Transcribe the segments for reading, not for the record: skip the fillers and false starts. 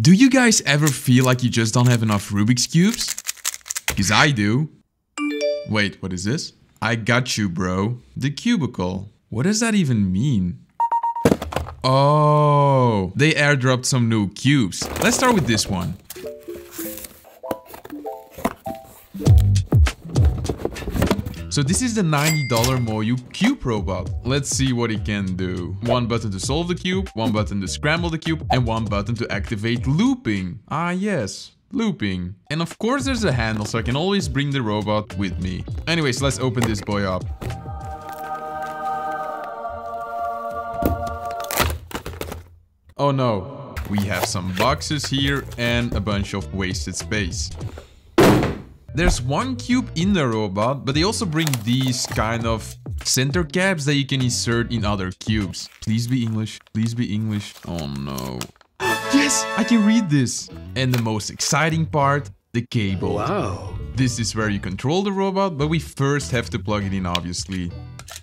Do you guys ever feel like you just don't have enough Rubik's Cubes? Because I do. Wait, what is this? I got you, bro. The cubicle. What does that even mean? Oh, they airdropped some new cubes. Let's start with this one. So this is the $90 MoYu cube robot. Let's see what it can do. One button to solve the cube, one button to scramble the cube, and one button to activate looping. Ah yes, looping. And of course there's a handle, so I can always bring the robot with me. Anyways, let's open this boy up. Oh no, we have some boxes here and a bunch of wasted space. There's one cube in the robot, but they also bring these kind of center caps that you can insert in other cubes. Please be English. Please be English. Oh no. Yes, I can read this. And the most exciting part, the cable. Wow. This is where you control the robot, but we first have to plug it in, obviously.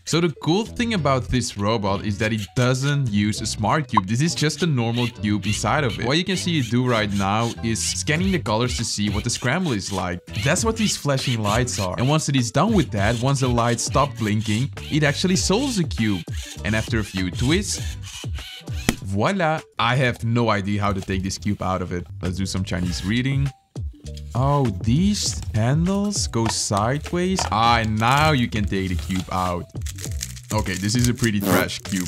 So the cool thing about this robot is that it doesn't use a smart cube. This is just a normal cube inside of it. What you can see it do right now is scanning the colors to see what the scramble is like. That's what these flashing lights are. And once it is done with that, once the lights stop blinking, it actually solves the cube. And after a few twists, voila! I have no idea how to take this cube out of it. Let's do some Chinese reading. Oh, these handles go sideways. Ah, and now you can take the cube out. Okay, this is a pretty trash cube.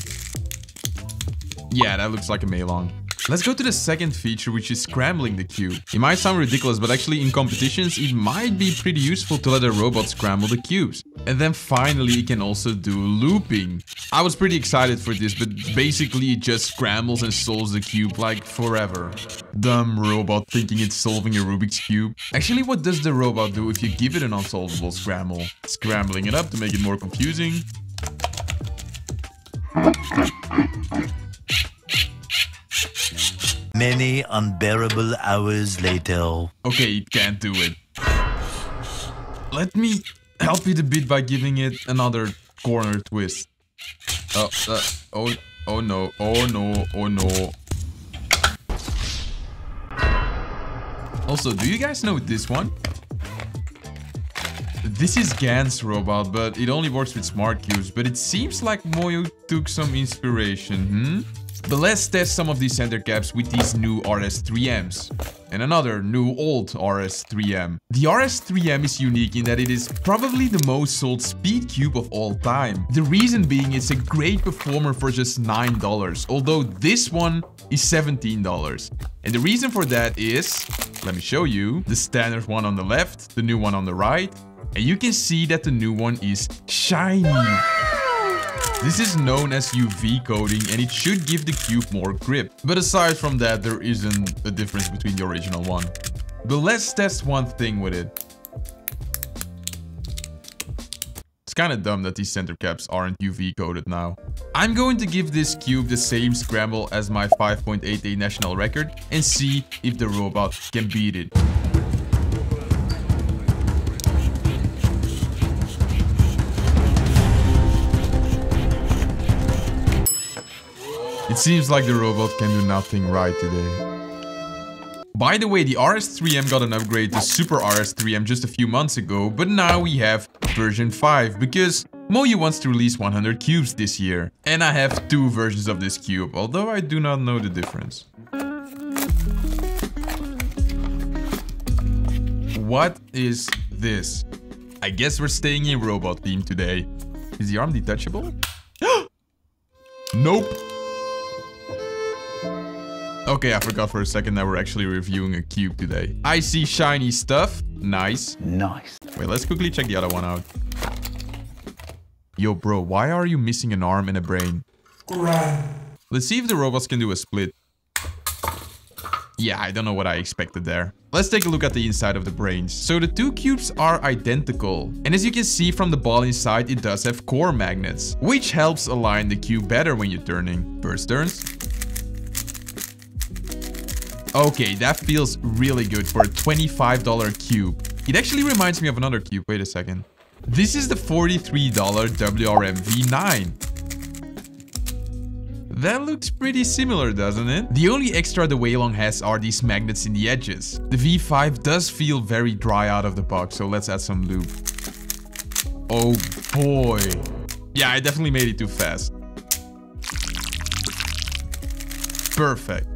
Yeah, that looks like a Weilong. Let's go to the second feature, which is scrambling the cube. It might sound ridiculous, but actually in competitions, it might be pretty useful to let a robot scramble the cubes. And then finally, it can also do looping. I was pretty excited for this, but basically it just scrambles and solves the cube like forever. Dumb robot thinking it's solving a Rubik's Cube. Actually, what does the robot do if you give it an unsolvable scramble? Scrambling it up to make it more confusing. Many unbearable hours later. Okay, you can't do it. Let me help it a bit by giving it another corner twist. Oh no, oh no, oh no. Also, do you guys know this one? This is GAN's robot, but it only works with smart cubes, but it seems like MoYu took some inspiration, But let's test some of these center caps with these new RS3Ms. And another new old RS3M. The RS3M is unique in that it is probably the most sold speed cube of all time. The reason being it's a great performer for just $9, although this one is $17. And the reason for that is, let me show you, the standard one on the left, the new one on the right, and you can see that the new one is shiny. This is known as UV coating and it should give the cube more grip. But aside from that, there isn't a difference between the original one. But let's test one thing with it. It's kind of dumb that these center caps aren't UV coated now. I'm going to give this cube the same scramble as my 5.88 national record and see if the robot can beat it. It seems like the robot can do nothing right today. By the way, the RS3M got an upgrade to Super RS3M just a few months ago, but now we have version 5 because MoYu wants to release 100 cubes this year. And I have two versions of this cube, although I do not know the difference. What is this? I guess we're staying in robot theme today. Is the arm detachable? Nope. Okay, I forgot for a second that we're actually reviewing a cube today. I see shiny stuff. Nice. Nice. Wait, let's quickly check the other one out. Yo, bro, why are you missing an arm and a brain? Let's see if the robots can do a split. Yeah, I don't know what I expected there. Let's take a look at the inside of the brains. So the two cubes are identical. And as you can see from the ball inside, it does have core magnets, which helps align the cube better when you're turning. First turns. Okay, that feels really good for a $25 cube. It actually reminds me of another cube. Wait a second. This is the $43 WRM V9. That looks pretty similar, doesn't it? The only extra the Weilong has are these magnets in the edges. The V5 does feel very dry out of the box, so let's add some lube. Oh boy. Yeah, I definitely made it too fast. Perfect.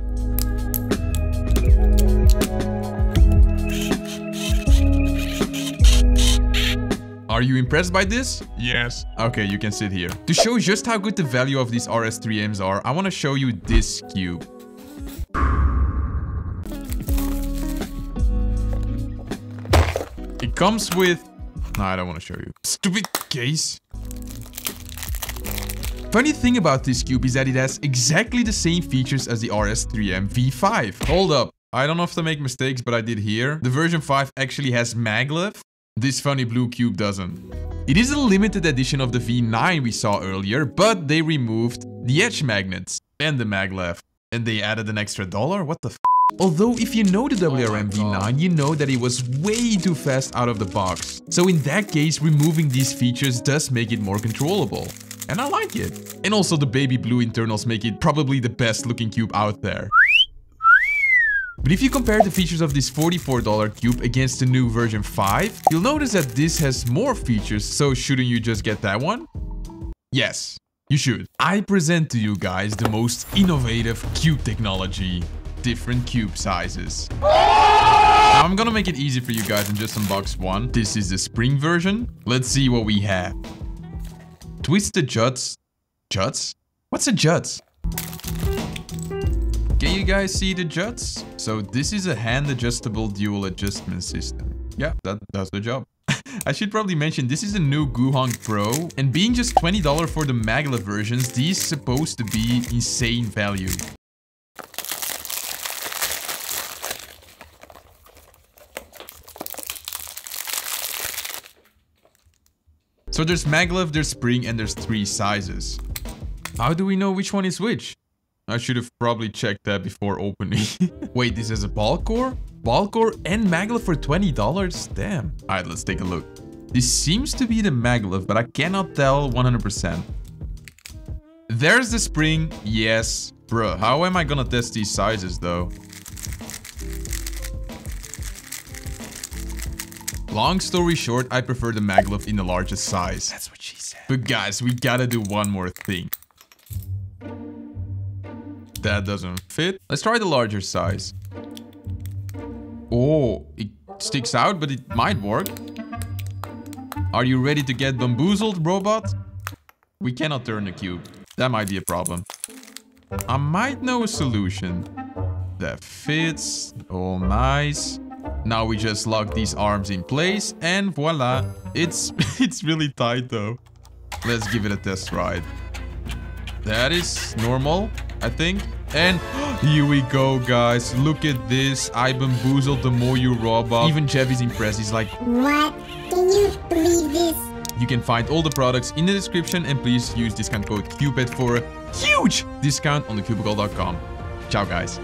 Are you impressed by this? Yes. Okay, you can sit here. To show just how good the value of these RS3Ms are, I want to show you this cube. It comes with... No, I don't want to show you. Stupid case. Funny thing about this cube is that it has exactly the same features as the RS3M V5. Hold up. I don't often make mistakes, but I did here. The version 5 actually has maglev. This funny blue cube doesn't. It is a limited edition of the V9 we saw earlier, but they removed the edge magnets and the maglev. And they added an extra $1? What the f? Although if you know the WRM V9, you know that it was way too fast out of the box. So in that case, removing these features does make it more controllable. And I like it. And also the baby blue internals make it probably the best looking cube out there. But if you compare the features of this $44 cube against the new version 5, you'll notice that this has more features, so shouldn't you just get that one? Yes, you should. I present to you guys the most innovative cube technology, different cube sizes. Now I'm gonna make it easy for you guys and just unbox one. This is the spring version. Let's see what we have. Twist the juts. Juts? What's a juts? Can you guys see the juts? So this is a hand-adjustable dual adjustment system. Yeah, that does the job. I should probably mention this is the new Guhong Pro, and being just $20 for the maglev versions, these supposed to be insane value. So there's maglev, there's spring, and there's 3 sizes. How do we know which one is which? I should have probably checked that before opening. Wait, this has a ball core? Ball core and maglev for $20? Damn. All right, let's take a look. This seems to be the maglev, but I cannot tell 100%. There's the spring. Yes. Bruh, how am I gonna test these sizes, though? Long story short, I prefer the maglev in the largest size. That's what she said. But guys, we gotta do one more thing. That doesn't fit. Let's try the larger size. Oh, it sticks out, but it might work. Are you ready to get bamboozled, robot? We cannot turn the cube. That might be a problem. I might know a solution. That fits. Oh, nice. Now we just lock these arms in place and voila. It's really tight though. Let's give it a test ride. That is normal, I think. And here we go, guys. Look at this. I bamboozled the MoYu robot. Even Jeff is impressed. He's like, what? Can you believe this? You can find all the products in the description. And please use discount code CUBED for a huge discount on thecubicle.com. Ciao, guys.